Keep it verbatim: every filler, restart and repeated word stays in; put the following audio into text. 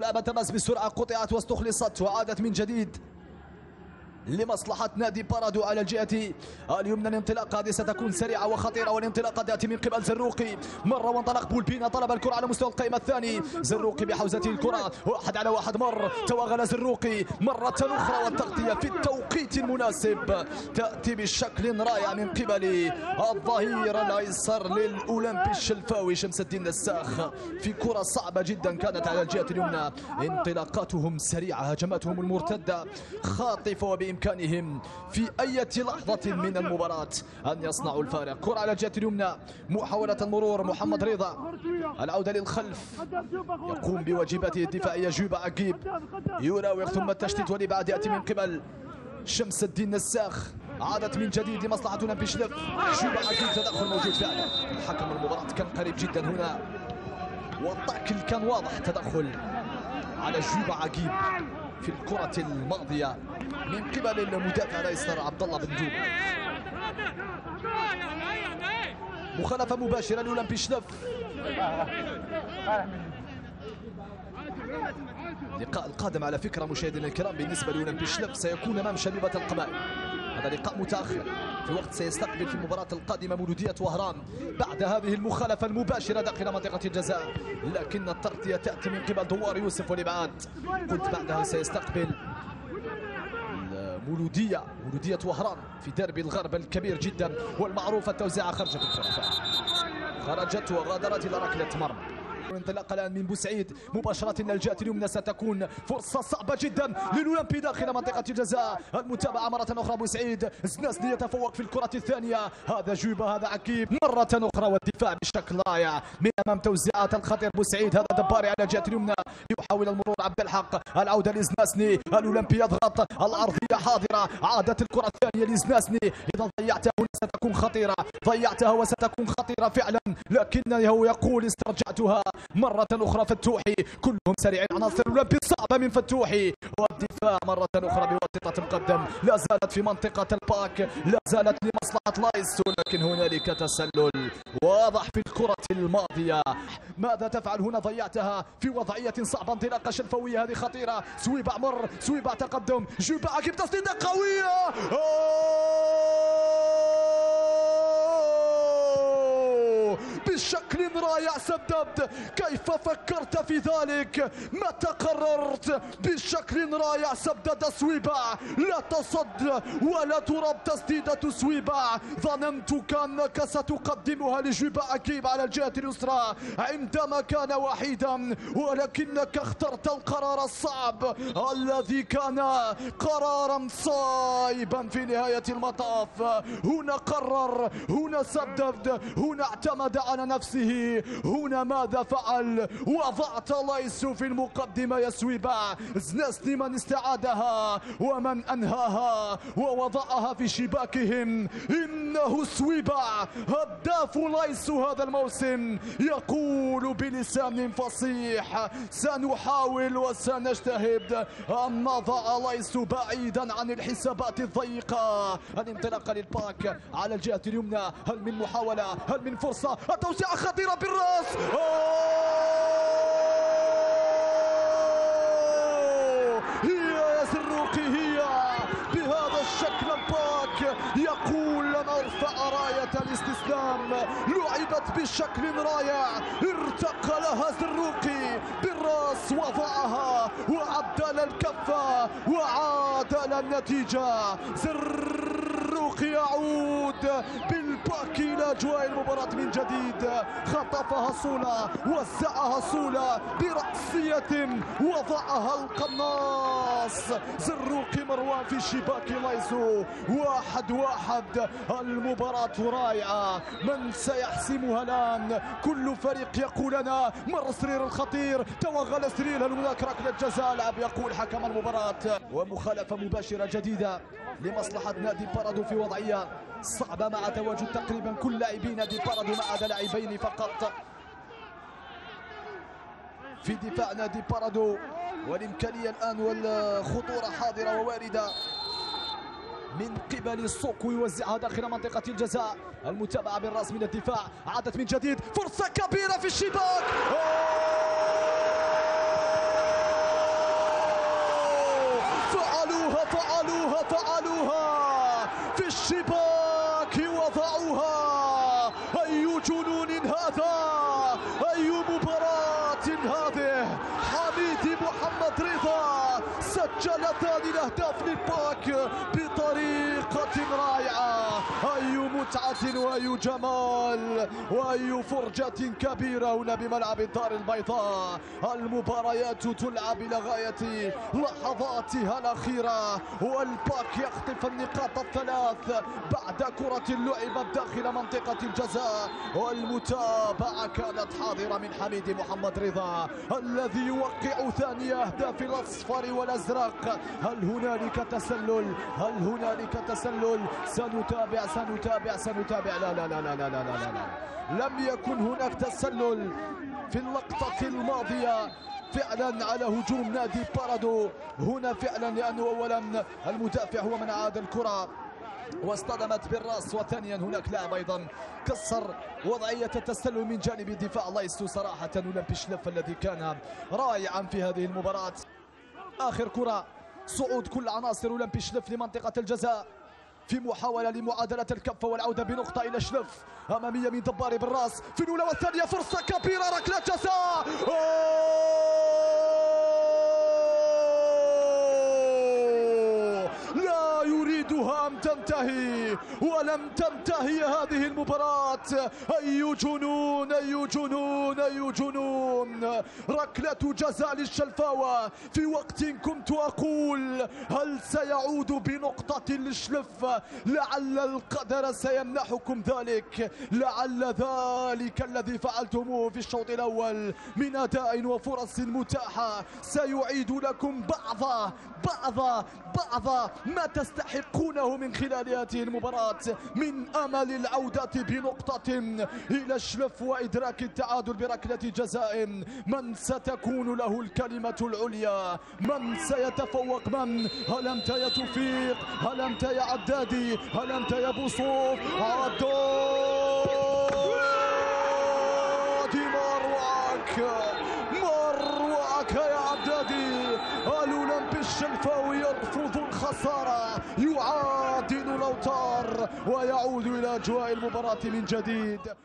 لعبة تماس بسرعة قطعت واستخلصت وعادت من جديد لمصلحة نادي بارادو على الجهة اليمنى. الانطلاقة هذه ستكون سريعة وخطيرة، والانطلاقة تأتي من قبل زروقي. مر وانطلق بولبينا، طلب الكرة على مستوى القائمة الثاني. زروقي بحوزته الكرة، واحد على واحد، مر توغل زروقي مرة أخرى، والتغطية في التوقيت المناسب تأتي بشكل رائع من قبل الظهير الأيسر للأولمبي الشلفاوي شمس الدين الساخ، في كرة صعبة جدا كانت على الجهة اليمنى. انطلاقاتهم سريعة، هجماتهم المرتدة خاطفة، وب بإمكانهم في أي لحظة من المباراة أن يصنعوا الفارق. كرة على الجهة اليمنى، محاولة المرور، محمد رضا العودة للخلف، يقوم بواجباته الدفاعية جوبا عكيب، يراوغ ثم التشتيت والإبعاد يأتي من قبل شمس الدين الساخ. عادت من جديد لمصلحة أولمبي شلف. جوبا عكيب تدخل موجود فعلا، حكم المباراة كان قريب جدا هنا، والتأكل كان واضح. تدخل على جوبا عكيب في الكرة الماضية من قبل المدافع الايسر عبد الله بن جوبا. مخالفة مباشرة لأولمبي شلف. اللقاء القادم على فكرة مشاهدينا الكرام بالنسبة لأولمبي شلف سيكون أمام شبيبة القبائل. هذا لقاء متأخر في وقت سيستقبل في المباراة القادمة مولودية وهران بعد هذه المخالفة المباشرة داخل منطقة الجزاء، لكن التغطية تأتي من قبل دوار يوسف والإبعاد. قلت بعدها سيستقبل مولودية مولودية وهران في ديربي الغرب الكبير جدا والمعروف. التوزيعة خرجت الخلفاء، خرجت وغادرت إلى ركلة مرمى. انطلاق الآن من بوسعيد مباشرة للجهة اليمنى، ستكون فرصة صعبة جدا للأولمبي داخل منطقة الجزاء. المتابعة مرة أخرى بوسعيد، زناسني يتفوق في الكرة الثانية، هذا جوبا هذا عكيب مرة أخرى، والدفاع بشكل رائع من أمام توزيعات الخطير بوسعيد. هذا الدباري على الجهة اليمنى، يحاول المرور عبد الحق، العودة لزناسني، الأولمبي يضغط، العرضية حاضرة، عادت الكرة الثانية لزناسني. إذا ضيعتها ستكون خطيرة، ضيعتها وستكون خطيرة فعلا، لكنه يقول استرجعتها. مرة أخرى فتوحي، كلهم سريعين، عناصر الأولمبي صعبة من فتوحي، والدفاع مرة أخرى بواسطة مقدم. لا زالت في منطقة الباك، لا زالت لمصلحة لايسو، لكن هنالك تسلل واضح في الكرة الماضية. ماذا تفعل هنا؟ ضيعتها في وضعية صعبة، انطلاقة شلفوية هذه خطيرة. سويبا مر، سويبا تقدم، جوبا عكيب تسديدة قوية. بشكل رائع سددت، كيف فكرت في ذلك؟ متى قررت؟ بشكل رائع سدد سويبا، لا تصد ولا ترد تسديدة سويبا. ظننتك أنك ستقدمها لجوبا عكيب على الجهة اليسرى عندما كان وحيدا، ولكنك اخترت القرار الصعب الذي كان قرارا صائبا في نهاية المطاف. هنا قرر، هنا سدد، هنا اعتمد على نفسه. هنا ماذا فعل؟ وضعت لايسو في المقدمة يا سويبا. زناسني من استعادها ومن أنهاها ووضعها في شباكهم. إنه سويبا هداف لايسو هذا الموسم، يقول بلسان فصيح سنحاول وسنجتهد أن نضع لايسو بعيدا عن الحسابات الضيقة. الانطلاقة للباك على الجهة اليمنى، هل من محاولة؟ هل من فرصة؟ التوسعة خطيرة بالرأس. أوه! هي يا زروقي، هي بهذا الشكل. الباك يقول لن أرفع راية الاستسلام. لعبت بشكل رائع، ارتقى لها زروقي بالرأس، وضعها وعدل الكفة وعادل النتيجة. زروقي يعود بالباك إلى أجواء المباراة من جديد، خطفها صولة، وزعها صولة برأسية، وضعها القناص زروقي مروان في شباك لايسو. واحد واحد، المباراة رائعة. من سيحسمها الآن؟ كل فريق يقول أنا. مر سرير الخطير، توغل سرير، هل هناك ركلة جزاء؟ لعب يقول حكم المباراة. ومخالفة مباشرة جديدة لمصلحة نادي بارادو في وضعية صعبة، مع تواجد تقريبا كل لاعبي نادي بارادو ما عدا لاعبين فقط في دفاع نادي بارادو. والإمكانية الآن والخطورة حاضرة وواردة من قبل السوق، ويوزعها داخل منطقة الجزاء. المتابعة بالرأس من الدفاع، عادت من جديد، فرصة كبيرة في الشباك. فعلوها فعلوها فعلوها في الشباك وضعوها. أي جنون هذا، أي مباراة هذه. حميد محمد رضا سجل ثاني الأهداف للباك بطريقة رائعة. أي متعة وأي جمال وأي فرجة كبيرة هنا بملعب الدار البيضاء. المباريات تلعب لغاية لحظاتها الأخيرة، والباك يخطف النقاط الثلاث بعد كرة لعبت داخل منطقة الجزاء. والمتابعة كانت حاضرة من حميد محمد رضا الذي يوقع ثاني أهداف الأصفر والأزرق. هل هنالك تسلل؟ هل هنالك تسلل؟ سنتابع سنتابع سنتابع. لا لا لا لا لا لا لا لا، لم يكن هناك تسلل في اللقطة الماضية فعلا على هجوم نادي بارادو هنا فعلا، لأنه أولا المدافع هو من عاد الكرة واصطدمت بالراس، وثانيا هناك لاعب ايضا كسر وضعيه التسلل من جانب دفاع لايسو. صراحه الاولمبي شلف الذي كان رائعا في هذه المباراه. اخر كره صعود كل عناصر الاولمبي شلف لمنطقه الجزاء في محاوله لمعادله الكفه والعوده بنقطه الى شلف. اماميه من دباري بالراس في الاولى والثانيه، فرصه كبيره، ركله جزاء. لا يريدها أن تنتهي ولم تنتهي هذه المباراة. أي جنون أي جنون أي جنون. ركلة جزاء للشلفاوة في وقت كنت أقول هل سيعود بنقطة للشلف؟ لعل القدر سيمنحكم ذلك، لعل ذلك الذي فعلتموه في الشوط الأول من أداء وفرص متاحة سيعيد لكم بعض بعض بعض ما تستحقونه من خلال هذه المباراة من أمل العودة بنقطة إلى شلف وإدراك التعادل بركلة جزاء. من ستكون له الكلمة العليا؟ من سيتفوق؟ من؟ هل أنت يا توفيق؟ هل أنت يا عدادي؟ هل أنت يا بوصوف اردو ديمارلاك؟ مروعك يا عدادي. الأولمبي الشلفاوي يرفض الخسارة، يعادل الأوتار ويعود إلى أجواء المباراة من جديد.